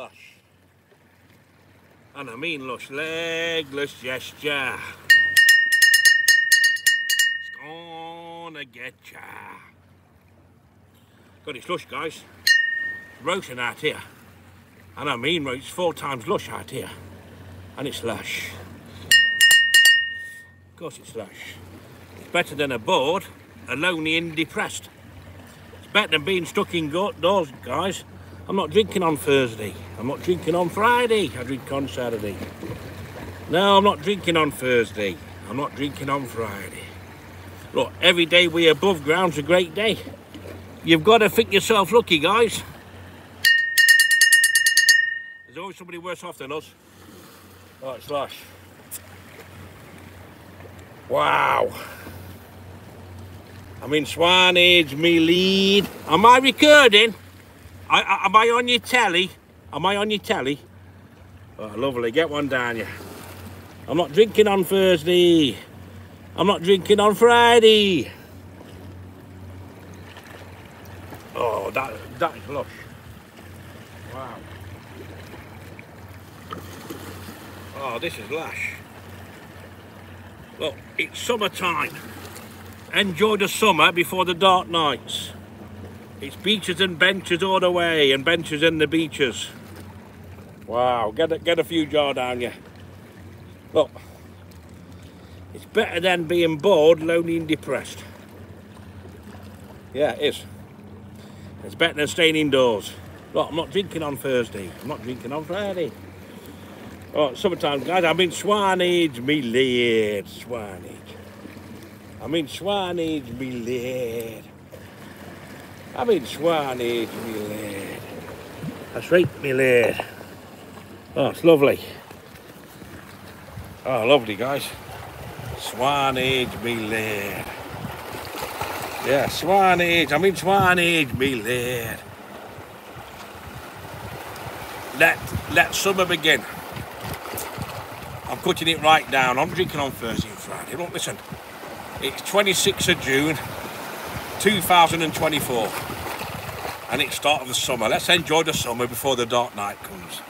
lush. And I mean lush, legless gesture. It's gonna get ya. God, it's lush, guys. It's roasting out here. And I mean, it's 4 times lush out here. And it's lush. Of course it's lush. It's better than a bored, a lonely and depressed. It's better than being stuck indoors, guys. I'm not drinking on Thursday. I'm not drinking on Friday. I drink on Saturday. No, I'm not drinking on Thursday. I'm not drinking on Friday. Look, every day we're above ground's a great day. You've got to think yourself lucky, guys. There's always somebody worse off than us. Oh, it's lush. Wow. I'm in Swanage, me lead. Am I recording? Am I on your telly? Am I on your telly? Oh, lovely, get one down you. I'm not drinking on Thursday. I'm not drinking on Friday. Oh, that is lush. Wow. Oh, this is lush. Look, it's summertime. Enjoy the summer before the dark nights. It's beaches and benches all the way, and benches and the beaches. Wow, get a few jar down you. Look, it's better than being bored, lonely and depressed. Yeah, it is. It's better than staying indoors. Look, I'm not drinking on Thursday. I'm not drinking on Friday. Oh, summertime, guys. I'm in Swanage, me lad. Swanage. I'm in Swanage, me lad. I'm in Swanage, me lad. That's right, me lad. Oh, it's lovely. Oh, lovely, guys. Swanage, me lad. Yeah, Swanage. I'm in Swanage, me lad. Let summer begin. I'm cutting it right down. I'm drinking on Thursday and Friday. Look, listen. It's 26th of June, 2024. And it's start of the summer. Let's enjoy the summer before the dark night comes.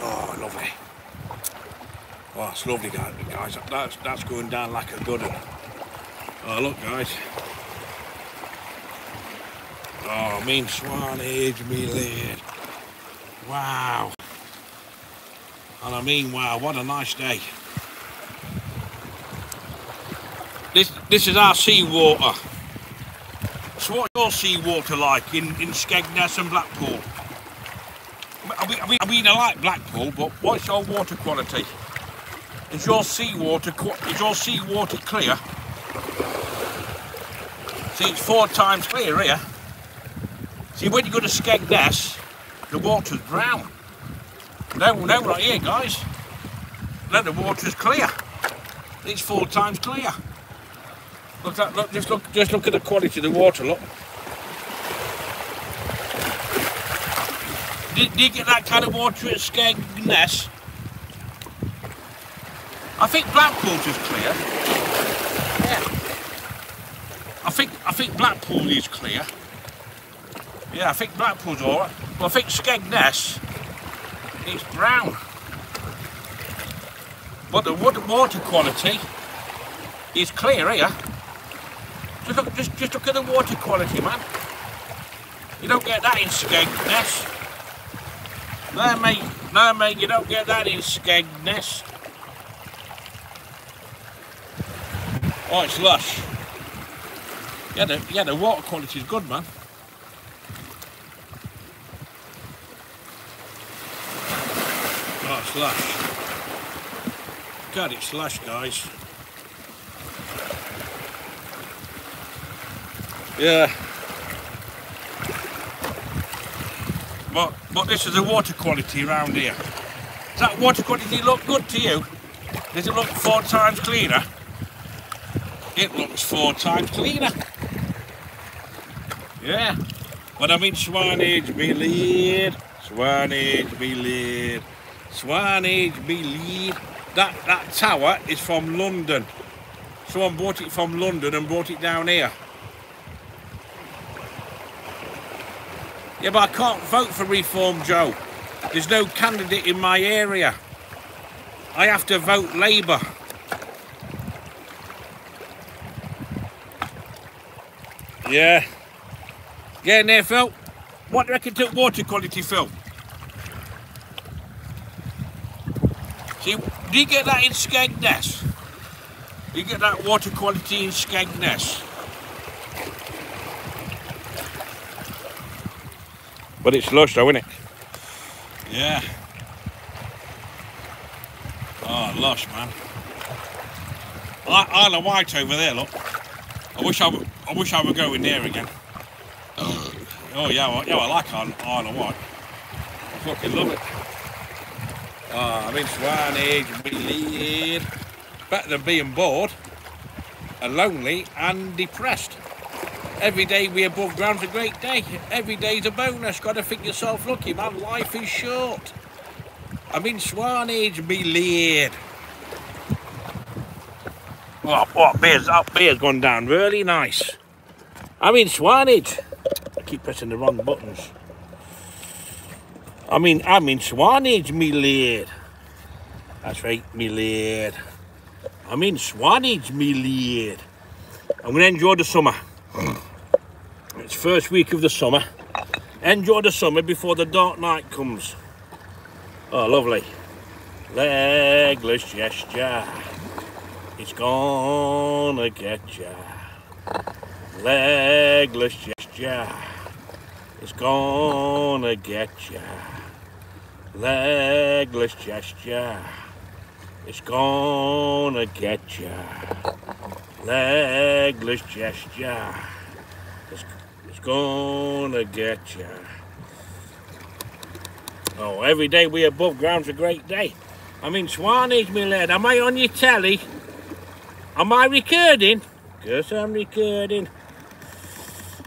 Oh, lovely. Oh, it's lovely, guys. That's going down like a good one. Oh, look, guys. Oh, I mean Swanage, me lad. Wow. And I mean wow, what a nice day. This is our sea water. So what's your sea water like in Skegness and Blackpool? I mean I like Blackpool, but what's your water quality? Is your sea water clear? See, it's 4 times clear here. See, when you go to Skegness, the water's brown. No, right here, guys. Now the water's clear. It's 4 times clear. Look at that. Look, just look at the quality of the water. Look. Do you get that kind of water at Skegness? I think Blackpool's is clear. Yeah. I think Blackpool is clear. Yeah, I think Blackpool's all right. Well, I think Skegness, it's brown. But the water quality is clear here. Just look at the water quality, man. You don't get that in Skegness. No, mate, you don't get that in Skegness. Oh, it's lush. Yeah, the water quality is good, man. Oh, it's lush. God, it's lush, guys. Yeah. But this is the water quality around here. Does that water quality look good to you? Does it look 4 times cleaner? It looks 4 times cleaner. Yeah. But I'm in Swanage, me lad. Swanage, me lad. Swanage, me lead. That tower is from London. Someone bought it from London and brought it down here. Yeah, but I can't vote for Reform Joe. There's no candidate in my area. I have to vote Labour. Yeah. Yeah, in there, Phil. What do you reckon to water quality, Phil? See, do you get that in Skegness? You get that water quality in Skegness. But it's lush though, isn't it? Yeah. Oh, lush, man. Isle of Wight over there, look. I wish I were going there again. Oh yeah, I like Isle of Wight. I fucking love it. Oh, I'm in Swanage, really. Better than being bored, and lonely, and depressed. Every day we're above ground's a great day. Every day's a bonus. Got to think yourself lucky, man. Life is short. I'm in Swanage, me lead. Oh, what beer's that? Beer's gone down really nice. I'm in Swanage. I keep pressing the wrong buttons. I'm in Swanage, me lead. That's right, me lead. I'm in Swanage, me lead. I'm going to enjoy the summer. It's first week of the summer. Enjoy the summer before the dark night comes. Oh, lovely. Legless gesture. It's gonna get ya. Legless gesture. It's gonna get ya. Legless gesture. It's gonna get ya. Legless gesture. It's gonna get ya. Oh, every day we above ground's a great day. I'm in Swanage, me lad. Am I on your telly? Am I recording? Yes, I'm recording.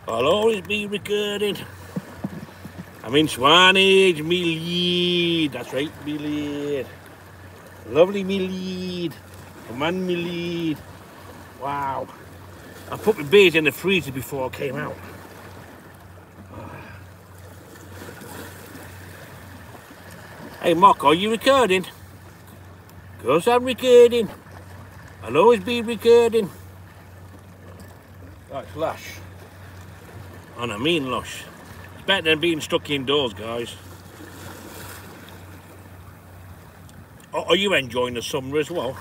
I'll always be recording. I'm in Swanage, me lead. That's right, me lead. Lovely, me lead. Come on, me lead. Wow. I put my beers in the freezer before I came out. Hey, Mark, are you recording? Of course I'm recording. I'll always be recording. That's lush. And I mean lush. It's better than being stuck indoors, guys. Are you enjoying the summer as well?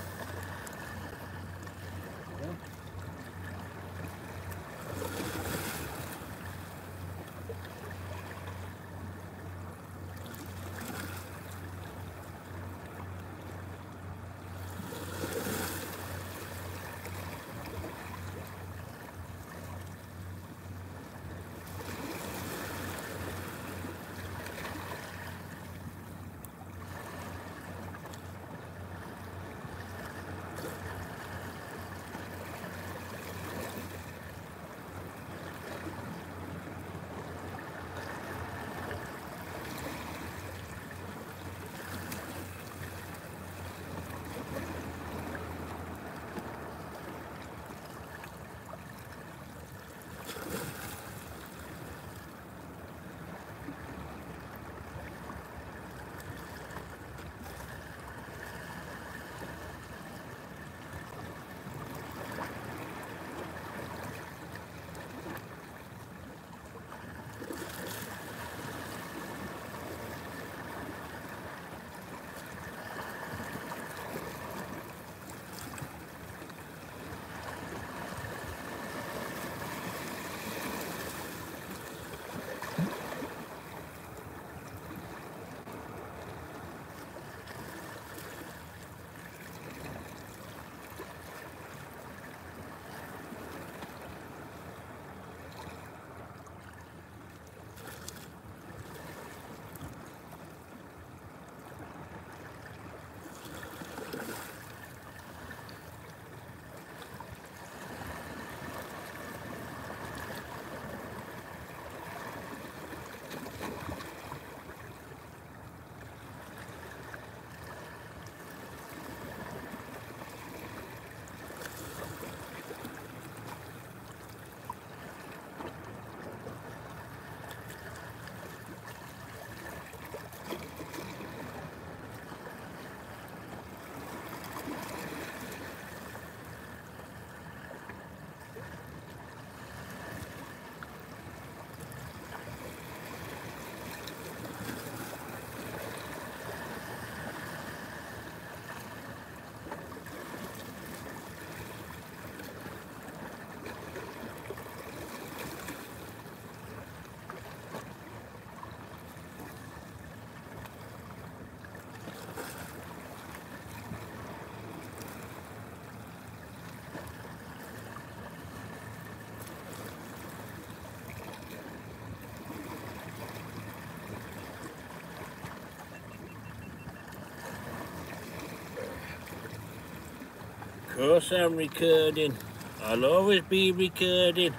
course I'm recording. I'll always be recording.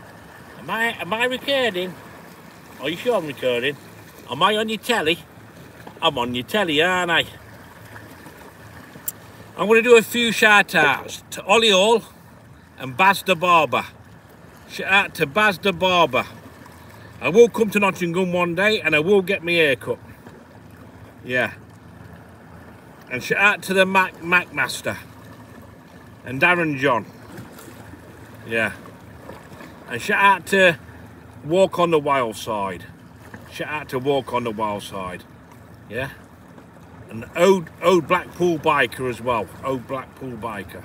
Am I recording? Are you sure I'm recording? Am I on your telly? I'm on your telly, aren't I? I'm going to do a few shout-outs to Ollie Hall and Baz the Barber. Shout-out to Baz the Barber. I will come to Nottingham one day and I will get my hair cut. Yeah. And shout-out to the Macmaster and Darren John. Yeah. And shout-out to Walk on the Wild Side. Shout-out to Walk on the Wild Side. Yeah. And Old Blackpool Biker as well. Old Blackpool Biker.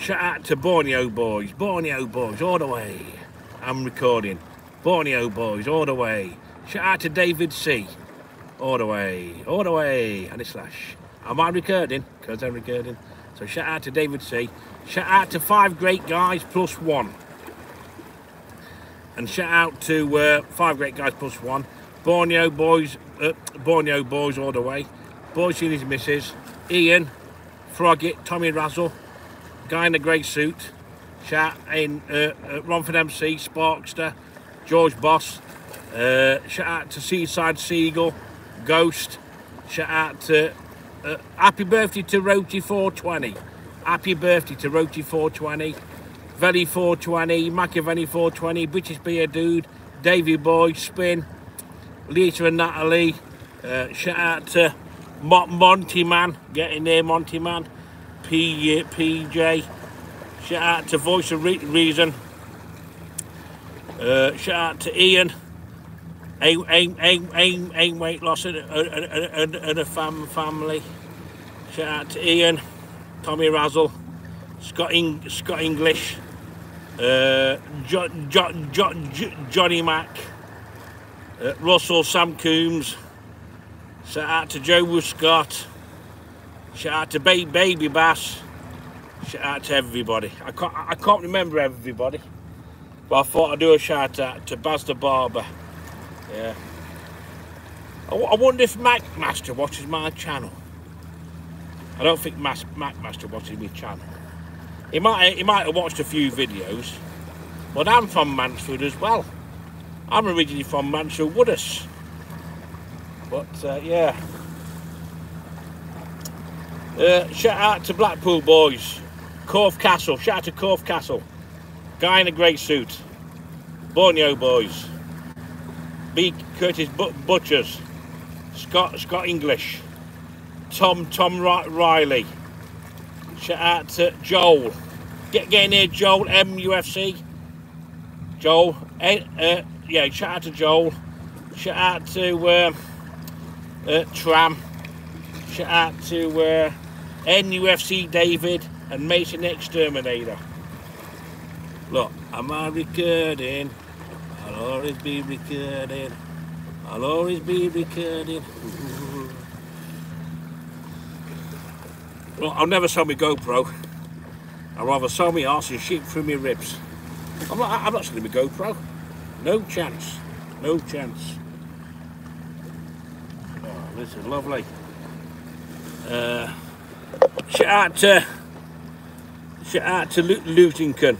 Shout out to Borneo Boys. Borneo Boys all the way. I'm recording. Borneo Boys all the way. Shout out to David C. All the way. All the way. And it's slash. Am I recording? Because I'm recording. So shout out to David C. Shout out to 5 great guys plus 1. And shout out to 5 great guys plus 1. Borneo Boys. Borneo Boys all the way. Boys and his missus. Ian, Froggett, Tommy Razzle, guy in the grey suit, shout in Romford MC, Sparkster, George Boss, shout out to Seaside Seagull, Ghost, shout out to happy birthday to Roti420, happy birthday to Roti420, Velly420, Machiavelli420, British Beer Dude, Davy Boy Spin, Lisa and Natalie, shout out to Monty Man, get in there Monty Man, PJ, shout out to Voice of Reason, shout out to Ian, aim weight loss and a family, shout out to Ian, Tommy Razzle, Scott English, Johnny Mac, Russell Sam Coombs, shout out to Joe Scott, shout out to Baby Bass, shout out to everybody. I can't remember everybody, but I thought I'd do a shout out to Baz the Barber. Yeah. I wonder if Macmaster watches my channel. I don't think Macmaster watches my channel. He might have watched a few videos, but I'm from Mansfield as well. I'm originally from Mansfield Woodus, but yeah. Shout out to Blackpool Boys, Corfe Castle, shout out to Corfe Castle, guy in a grey suit, Borneo Boys, Curtis Butchers, Scott English, Tom Riley, shout out to Joel, get in here Joel M U F C, Joel. Yeah, shout out to Joel, shout out to Tram, shout out to NUFC David and Mason Exterminator. Look, am I recording? I'll always be recording. I'll always be recording. Look, I'll never sell my GoPro. I'd rather sell my arse and shit through my ribs. I'm not selling my GoPro. No chance, no chance. Oh, this is lovely. Shout out to Lutinken,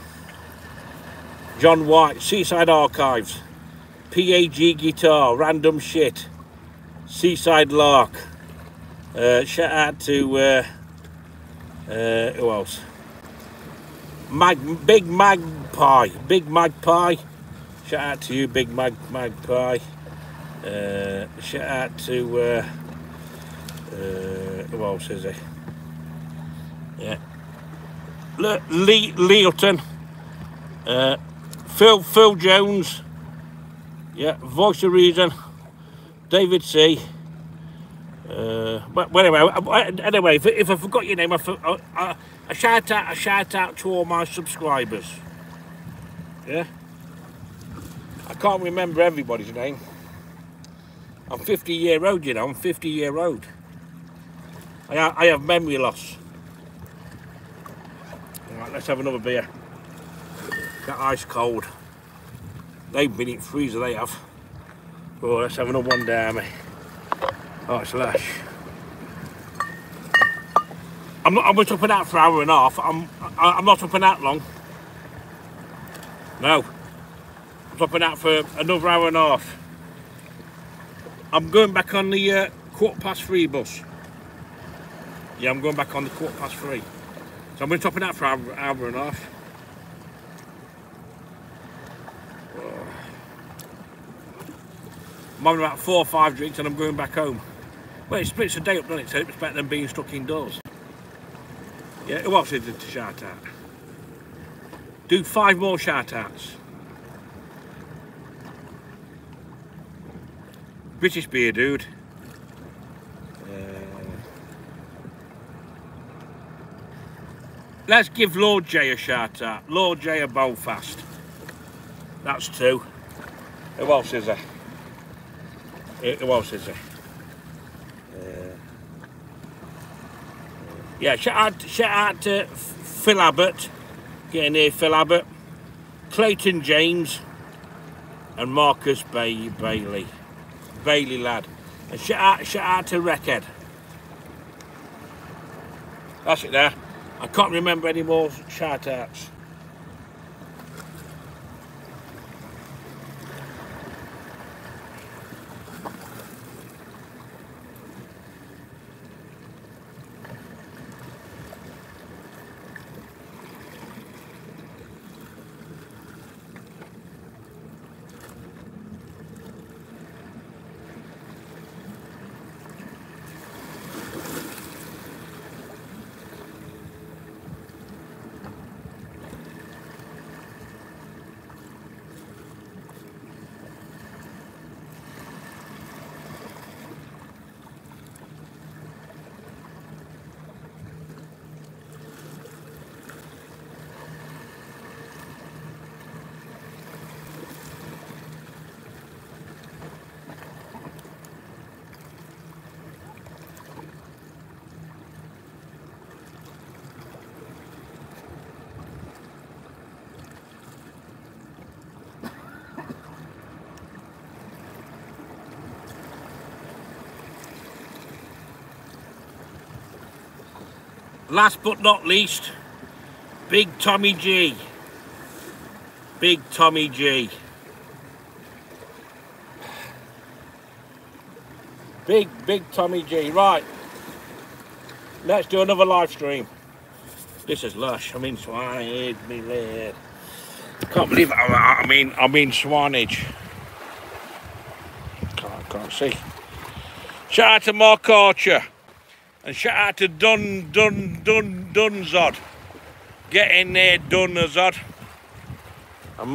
John White, Seaside Archives, PAG Guitar, Random Shit, Seaside Lark. Shout out to who else? Big Magpie. Shout out to you, Big Magpie. Shout out to who else is he? Yeah, Leoton, Phil Jones. Yeah, Voice of Reason, David C. But anyway, if I forgot your name, a shout out to all my subscribers. Yeah. I can't remember everybody's name. I'm 50-year-old, you know, I'm 50-year-old. I have memory loss. All right, let's have another beer. That ice cold. They've been in freezer, they have. Oh, let's have another one down, mate. Oh, it's lush. I was up and out for an hour and a half. I'm not up and out long. No. I'm up and out for another hour and a half. I'm going back on the 3:15 bus. Yeah, I'm going back on the 3:15. So I'm going to top it out for an hour and a half. I'm having about 4 or 5 drinks and I'm going back home. Well, it splits the day up, doesn't it? So it's better than being stuck indoors. Yeah, who else is there to shout out? Do 5 more shout outs. British Beer Dude. Let's give Lord Jay a shout out. Lord Jay of Belfast. That's 2. Who else is there? Who else is there? Yeah, shout out to Phil Abbott. Get in here, Phil Abbott. Clayton James. And Marcus Bailey. Bailey lad. And shout out to Wreckhead. That's it there. I can't remember any more shout outs. Last but not least, Big Tommy G. Big Tommy G. Big Tommy G. Right. Let's do another live stream. This is lush. I'm in Swanage, me lad. Can't believe it. I mean Swanage. Can't see. Shout out to Mark Archer. And shout out to Dunzod. Get in there, Dunzod. And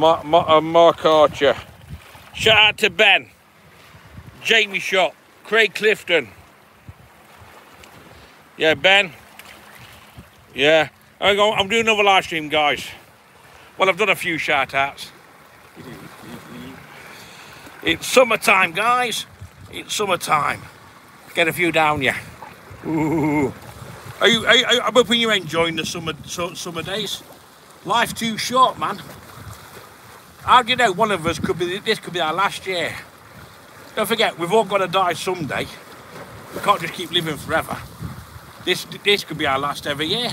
Mark Archer. Shout out to Ben, Jamie Shot, Craig Clifton. Yeah, Ben. Yeah. I'm doing another live stream, guys. Well, I've done a few shout outs. It's summertime, guys. It's summertime. Get a few down, yeah. Ooh. I'm hoping you're enjoying the summer days. Life's too short, man. How do you know one of us could be? This could be our last year. Don't forget, we've all got to die someday. We can't just keep living forever. This could be our last ever year.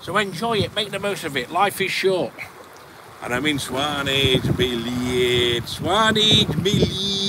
So enjoy it, make the most of it. Life is short. And I'm in Swanage, me lead. Swanage, me lead.